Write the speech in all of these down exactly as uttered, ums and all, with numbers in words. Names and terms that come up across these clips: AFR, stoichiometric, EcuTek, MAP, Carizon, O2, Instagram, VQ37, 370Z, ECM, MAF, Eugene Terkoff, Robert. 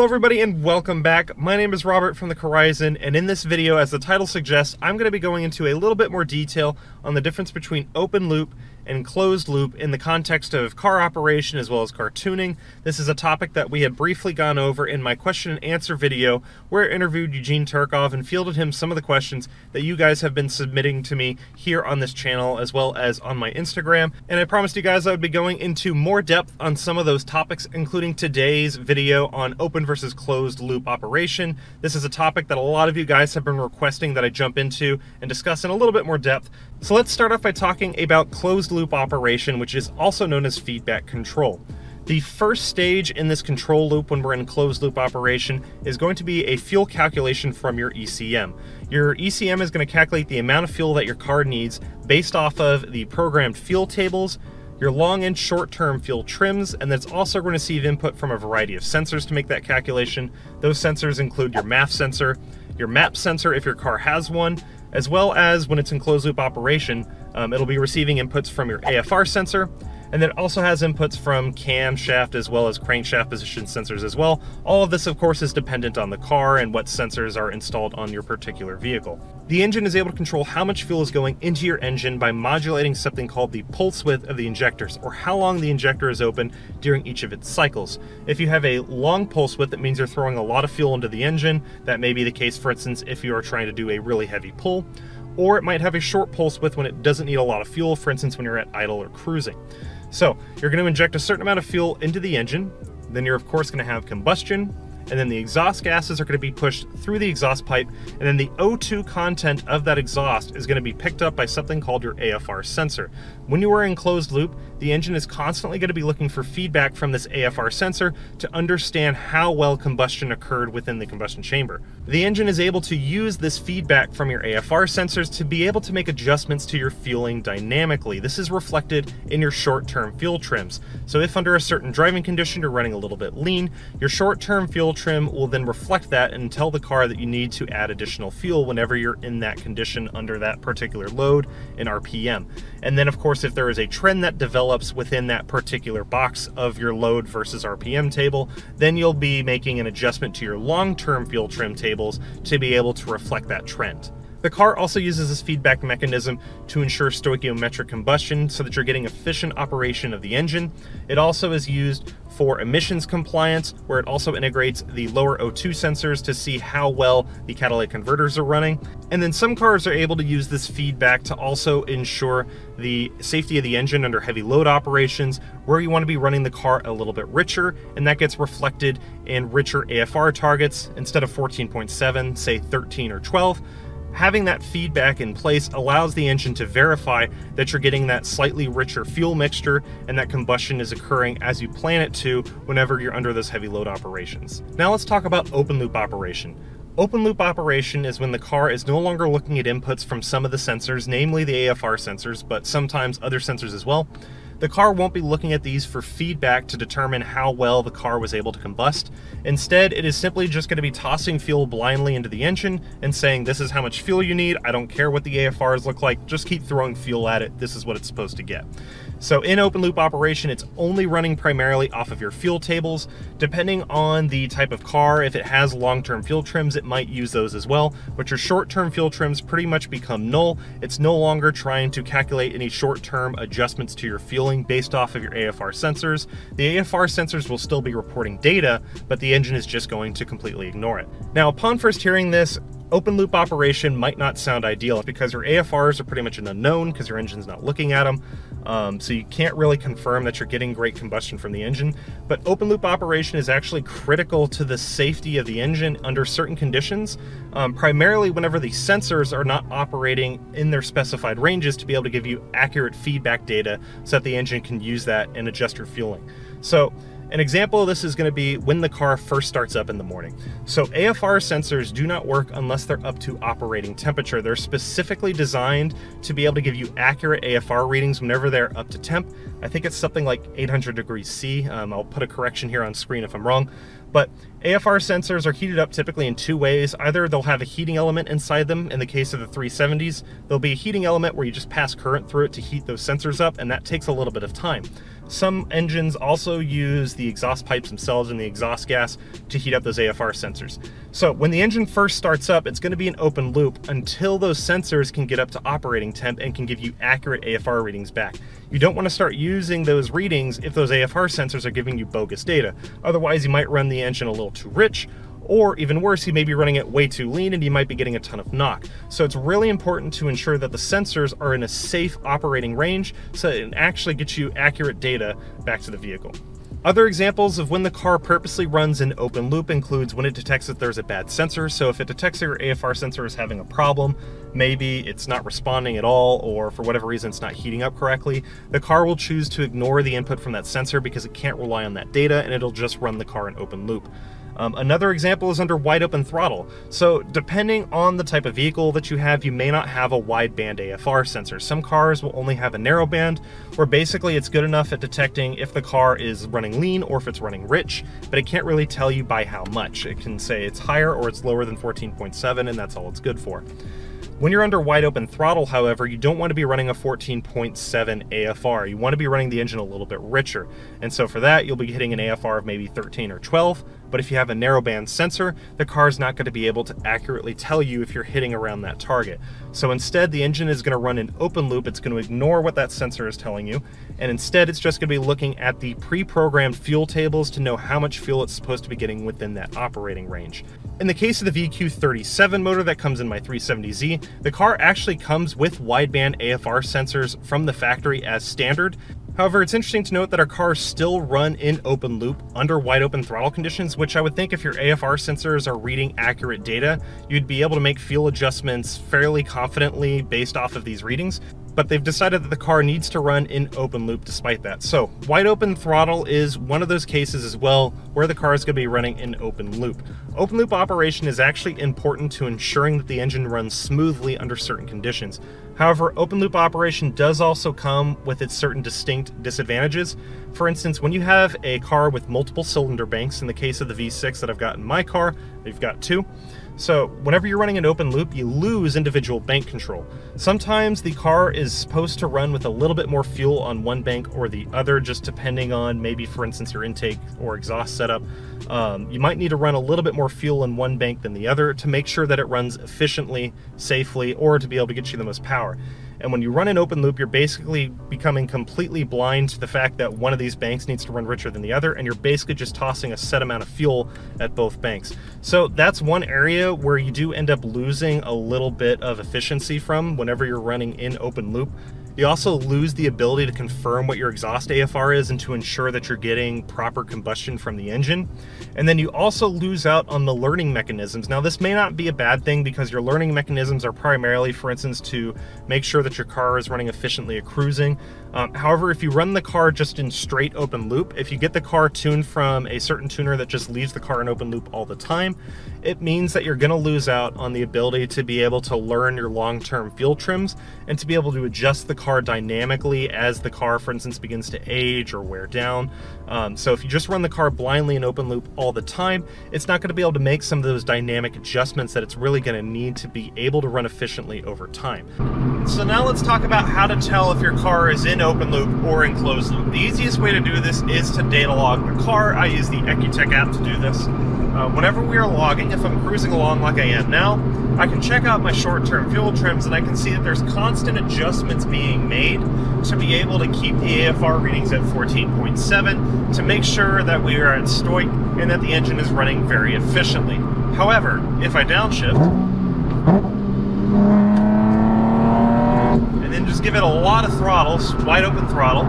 Hello everybody and welcome back. My name is Robert from the Carizon, and in this video, as the title suggests, I'm going to be going into a little bit more detail on the difference between open loop and closed loop in the context of car operation as well as car tuning. This is a topic that we had briefly gone over in my question and answer video where I interviewed Eugene Terkoff and fielded him some of the questions that you guys have been submitting to me here on this channel as well as on my Instagram. And I promised you guys I would be going into more depth on some of those topics, including today's video on open versus closed loop operation. This is a topic that a lot of you guys have been requesting that I jump into and discuss in a little bit more depth. So let's start off by talking about closed loop operation, which is also known as feedback control. The first stage in this control loop when we're in closed loop operation is going to be a fuel calculation from your E C M. Your E C M is going to calculate the amount of fuel that your car needs based off of the programmed fuel tables, your long and short-term fuel trims, and that's also going to receive input from a variety of sensors to make that calculation. Those sensors include your M A F sensor, your M A P sensor if your car has one, as well as when it's in closed-loop operation, um, it'll be receiving inputs from your A F R sensor, and then it also has inputs from camshaft as well as crankshaft position sensors as well. All of this, of course, is dependent on the car and what sensors are installed on your particular vehicle. The engine is able to control how much fuel is going into your engine by modulating something called the pulse width of the injectors, or how long the injector is open during each of its cycles. If you have a long pulse width, that means you're throwing a lot of fuel into the engine. That may be the case, for instance, if you are trying to do a really heavy pull. Or it might have a short pulse width when it doesn't need a lot of fuel, for instance, when you're at idle or cruising. So you're going to inject a certain amount of fuel into the engine, then you're of course going to have combustion, and then the exhaust gases are going to be pushed through the exhaust pipe, and then the O two content of that exhaust is going to be picked up by something called your A F R sensor. When you are in closed loop, the engine is constantly going to be looking for feedback from this A F R sensor to understand how well combustion occurred within the combustion chamber. The engine is able to use this feedback from your A F R sensors to be able to make adjustments to your fueling dynamically. This is reflected in your short-term fuel trims. So if under a certain driving condition you're running a little bit lean, your short-term fuel trim will then reflect that and tell the car that you need to add additional fuel whenever you're in that condition under that particular load and R P M. And then of course, if there is a trend that develops within that particular box of your load versus R P M table, then you'll be making an adjustment to your long-term fuel trim tables to be able to reflect that trend. The car also uses this feedback mechanism to ensure stoichiometric combustion so that you're getting efficient operation of the engine. It also is used for emissions compliance, where it also integrates the lower O two sensors to see how well the catalytic converters are running. And then some cars are able to use this feedback to also ensure the safety of the engine under heavy load operations, where you want to be running the car a little bit richer, and that gets reflected in richer A F R targets. Instead of fourteen point seven, say thirteen or twelve. Having that feedback in place allows the engine to verify that you're getting that slightly richer fuel mixture and that combustion is occurring as you plan it to whenever you're under those heavy load operations. Now let's talk about open loop operation. Open loop operation is when the car is no longer looking at inputs from some of the sensors, namely the A F R sensors, but sometimes other sensors as well. The car won't be looking at these for feedback to determine how well the car was able to combust. Instead, it is simply just going to be tossing fuel blindly into the engine and saying, this is how much fuel you need. I don't care what the A F Rs look like. Just keep throwing fuel at it. This is what it's supposed to get. So in open loop operation, it's only running primarily off of your fuel tables. Depending on the type of car, if it has long-term fuel trims, it might use those as well. But your short-term fuel trims pretty much become null. It's no longer trying to calculate any short-term adjustments to your fueling based off of your A F R sensors. The A F R sensors will still be reporting data, but the engine is just going to completely ignore it. Now, upon first hearing this, open loop operation might not sound ideal because your A F Rs are pretty much an unknown because your engine's not looking at them. Um, so you can't really confirm that you're getting great combustion from the engine, but open loop operation is actually critical to the safety of the engine under certain conditions, um, primarily whenever the sensors are not operating in their specified ranges to be able to give you accurate feedback data so that the engine can use that and adjust your fueling. So an example of this is going to be when the car first starts up in the morning. So A F R sensors do not work unless they're up to operating temperature. They're specifically designed to be able to give you accurate A F R readings whenever they're up to temp. I think it's something like eight hundred degrees C. Um, I'll put a correction here on screen if I'm wrong. But A F R sensors are heated up typically in two ways. Either they'll have a heating element inside them. In the case of the three seventies, there'll be a heating element where you just pass current through it to heat those sensors up, and that takes a little bit of time. Some engines also use the exhaust pipes themselves and the exhaust gas to heat up those A F R sensors. So when the engine first starts up, it's going to be an open loop until those sensors can get up to operating temp and can give you accurate A F R readings back. You don't want to start using those readings if those A F R sensors are giving you bogus data. Otherwise, you might run the engine a little too rich, or even worse, you may be running it way too lean and you might be getting a ton of knock. So it's really important to ensure that the sensors are in a safe operating range so it can actually get you accurate data back to the vehicle. Other examples of when the car purposely runs an open loop includes when it detects that there's a bad sensor. So if it detects that your A F R sensor is having a problem, maybe it's not responding at all, or for whatever reason it's not heating up correctly, the car will choose to ignore the input from that sensor because it can't rely on that data and it'll just run the car in open loop. Um, another example is under wide open throttle. So depending on the type of vehicle that you have, you may not have a wide band A F R sensor. Some cars will only have a narrow band, where basically it's good enough at detecting if the car is running lean or if it's running rich, but it can't really tell you by how much. It can say it's higher or it's lower than fourteen point seven, and that's all it's good for. When you're under wide open throttle, however, you don't want to be running a fourteen point seven A F R. You want to be running the engine a little bit richer. And so for that, you'll be hitting an A F R of maybe thirteen or twelve. But if you have a narrowband sensor, the car's not going to be able to accurately tell you if you're hitting around that target. So instead, the engine is going to run an open loop. It's going to ignore what that sensor is telling you. And instead, it's just going to be looking at the pre-programmed fuel tables to know how much fuel it's supposed to be getting within that operating range. In the case of the V Q thirty-seven motor that comes in my three seventy Z, the car actually comes with wideband A F R sensors from the factory as standard. However, it's interesting to note that our cars still run in open loop under wide open throttle conditions, which I would think if your A F R sensors are reading accurate data, you'd be able to make fuel adjustments fairly confidently based off of these readings. But they've decided that the car needs to run in open loop despite that. So wide open throttle is one of those cases as well where the car is going to be running in open loop. Open loop operation is actually important to ensuring that the engine runs smoothly under certain conditions. However, open loop operation does also come with its certain distinct disadvantages. For instance, when you have a car with multiple cylinder banks, in the case of the V six that I've got in my car, you've got two. So whenever you're running an open loop, you lose individual bank control. Sometimes the car is supposed to run with a little bit more fuel on one bank or the other, just depending on maybe, for instance, your intake or exhaust setup. Um, you might need to run a little bit more fuel in one bank than the other to make sure that it runs efficiently, safely, or to be able to get you the most power. And when you run an open loop, you're basically becoming completely blind to the fact that one of these banks needs to run richer than the other, and you're basically just tossing a set amount of fuel at both banks. So that's one area where you do end up losing a little bit of efficiency from whenever you're running in open loop. You also lose the ability to confirm what your exhaust A F R is and to ensure that you're getting proper combustion from the engine. And then you also lose out on the learning mechanisms. Now, this may not be a bad thing because your learning mechanisms are primarily, for instance, to make sure that your car is running efficiently at cruising. Um, however, if you run the car just in straight open loop, if you get the car tuned from a certain tuner that just leaves the car in open loop all the time, it means that you're going to lose out on the ability to be able to learn your long-term fuel trims and to be able to adjust the car dynamically as the car, for instance, begins to age or wear down. Um, so if you just run the car blindly in open loop all the time, it's not going to be able to make some of those dynamic adjustments that it's really going to need to be able to run efficiently over time. So now let's talk about how to tell if your car is in open loop or in closed loop. The easiest way to do this is to data log the car. I use the EcuTek app to do this. Uh, whenever we are logging, if I'm cruising along like I am now, I can check out my short-term fuel trims and I can see that there's constant adjustments being made to be able to keep the A F R readings at fourteen point seven to make sure that we are at stoic and that the engine is running very efficiently. However, if I downshift and then just give it a lot of throttle, wide open throttle,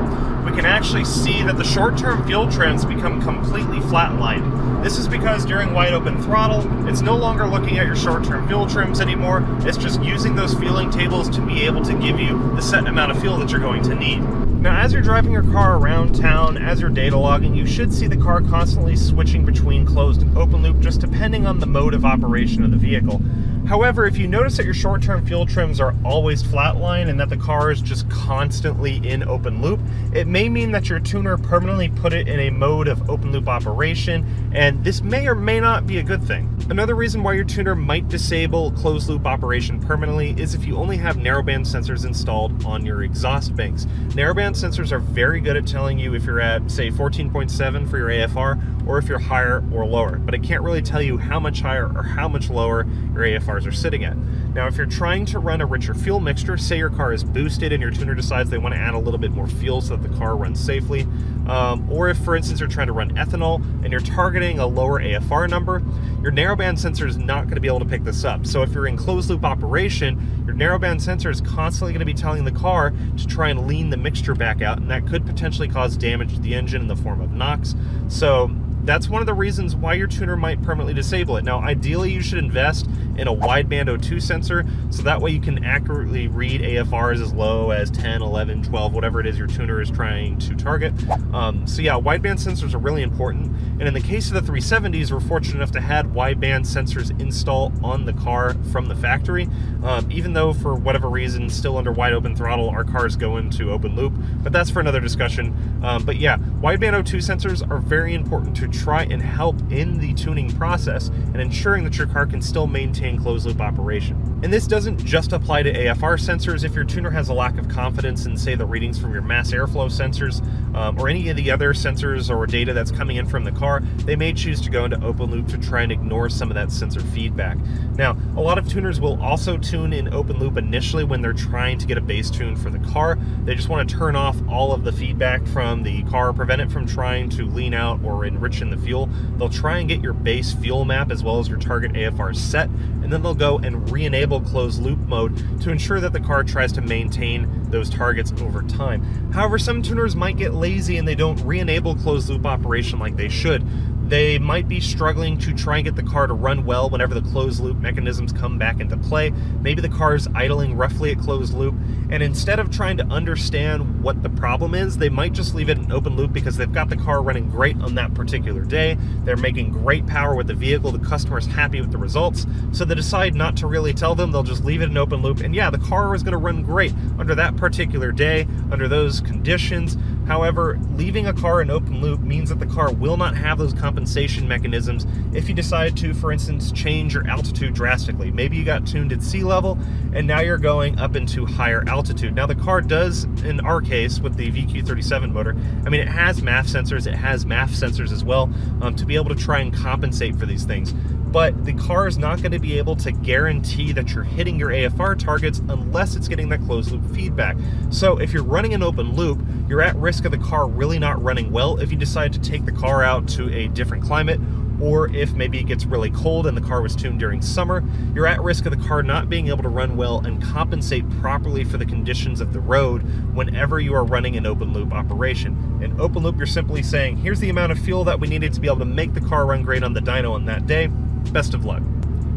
we can actually see that the short-term fuel trims become completely flatlined. This is because during wide open throttle, it's no longer looking at your short-term fuel trims anymore, it's just using those fueling tables to be able to give you the set amount of fuel that you're going to need. Now, as you're driving your car around town, as you're data logging, you should see the car constantly switching between closed and open loop, just depending on the mode of operation of the vehicle. However, if you notice that your short-term fuel trims are always flatline and that the car is just constantly in open loop, it may mean that your tuner permanently put it in a mode of open loop operation, and this may or may not be a good thing. Another reason why your tuner might disable closed loop operation permanently is if you only have narrowband sensors installed on your exhaust banks. Narrowband sensors are very good at telling you if you're at, say, fourteen point seven for your A F R, or if you're higher or lower, but it can't really tell you how much higher or how much lower your A F Rs are sitting at. Now, if you're trying to run a richer fuel mixture, say your car is boosted and your tuner decides they want to add a little bit more fuel so that the car runs safely, um, or if, for instance, you're trying to run ethanol and you're targeting a lower A F R number, your narrowband sensor is not going to be able to pick this up. So if you're in closed loop operation, your narrowband sensor is constantly going to be telling the car to try and lean the mixture back out, and that could potentially cause damage to the engine in the form of knocks. So that's one of the reasons why your tuner might permanently disable it. Now, ideally, you should invest in a wideband O two sensor, so that way you can accurately read A F Rs as low as ten, eleven, twelve, whatever it is your tuner is trying to target. Um, so yeah, wideband sensors are really important. And in the case of the three seventies, we're fortunate enough to have wideband sensors installed on the car from the factory, um, even though for whatever reason, still under wide open throttle, our cars go into open loop, but that's for another discussion. Um, but yeah, wideband O two sensors are very important to try and help in the tuning process and ensuring that your car can still maintain closed loop operation. And this doesn't just apply to A F R sensors. If your tuner has a lack of confidence in, say, the readings from your mass airflow sensors um, or any of the other sensors or data that's coming in from the car, they may choose to go into open loop to try and ignore some of that sensor feedback. Now, a lot of tuners will also tune in open loop initially when they're trying to get a base tune for the car. They just want to turn off all of the feedback from the car, prevent it from trying to lean out or enrich in the fuel. They'll try and get your base fuel map as well as your target A F R set, and then they'll go and re-enable closed loop mode to ensure that the car tries to maintain those targets over time. However, some tuners might get lazy and they don't re-enable closed loop operation like they should. They might be struggling to try and get the car to run well whenever the closed loop mechanisms come back into play. Maybe the car is idling roughly at closed loop, and instead of trying to understand what the problem is, they might just leave it in open loop because they've got the car running great on that particular day. They're making great power with the vehicle. The customer's happy with the results. So they decide not to really tell them. They'll just leave it in open loop. And yeah, the car is going to run great under that particular day, under those conditions. However, leaving a car in open loop means that the car will not have those compensation mechanisms if you decide to, for instance, change your altitude drastically. Maybe you got tuned at sea level and now you're going up into higher altitude. Now the car does, in our case with the V Q thirty-seven motor, I mean, it has M A F sensors, it has M A F sensors as well um, to be able to try and compensate for these things. But the car is not going to be able to guarantee that you're hitting your A F R targets unless it's getting that closed loop feedback. So if you're running an open loop, you're at risk of the car really not running well if you decide to take the car out to a different climate, or if maybe it gets really cold and the car was tuned during summer, you're at risk of the car not being able to run well and compensate properly for the conditions of the road whenever you are running an open loop operation. In open loop, you're simply saying, here's the amount of fuel that we needed to be able to make the car run great on the dyno on that day. Best of luck.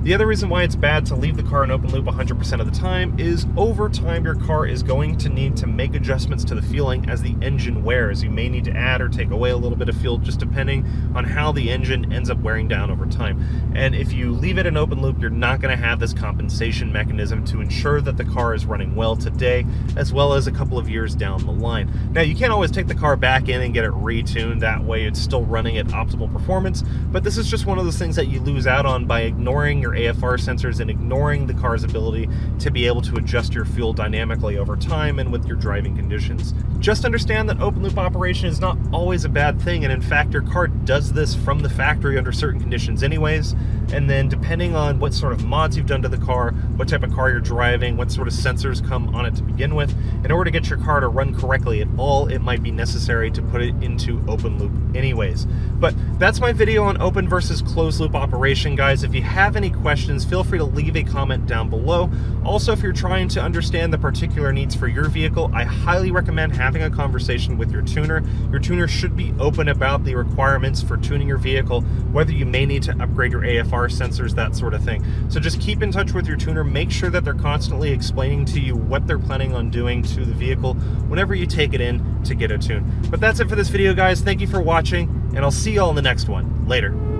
The other reason why it's bad to leave the car in open loop one hundred percent of the time is over time your car is going to need to make adjustments to the fueling as the engine wears. You may need to add or take away a little bit of fuel just depending on how the engine ends up wearing down over time. And if you leave it in open loop, you're not going to have this compensation mechanism to ensure that the car is running well today as well as a couple of years down the line. Now, you can't always take the car back in and get it retuned. That way it's still running at optimal performance, but this is just one of those things that you lose out on by ignoring your A F R sensors and ignoring the car's ability to be able to adjust your fuel dynamically over time and with your driving conditions. Just understand that open loop operation is not always a bad thing, and in fact your car does this from the factory under certain conditions anyways, and then depending on what sort of mods you've done to the car, what type of car you're driving, what sort of sensors come on it to begin with, in order to get your car to run correctly at all, it might be necessary to put it into open loop anyways. But that's my video on open versus closed loop operation, guys. If you have any questions, feel free to leave a comment down below. Also, if you're trying to understand the particular needs for your vehicle, I highly recommend having a conversation with your tuner. Your tuner should be open about the requirements for tuning your vehicle, whether you may need to upgrade your A F R sensors, that sort of thing. So just keep in touch with your tuner. Make sure that they're constantly explaining to you what they're planning on doing to the vehicle whenever you take it in to get it tuned. But that's it for this video, guys. Thank you for watching, and I'll see you all in the next one. Later.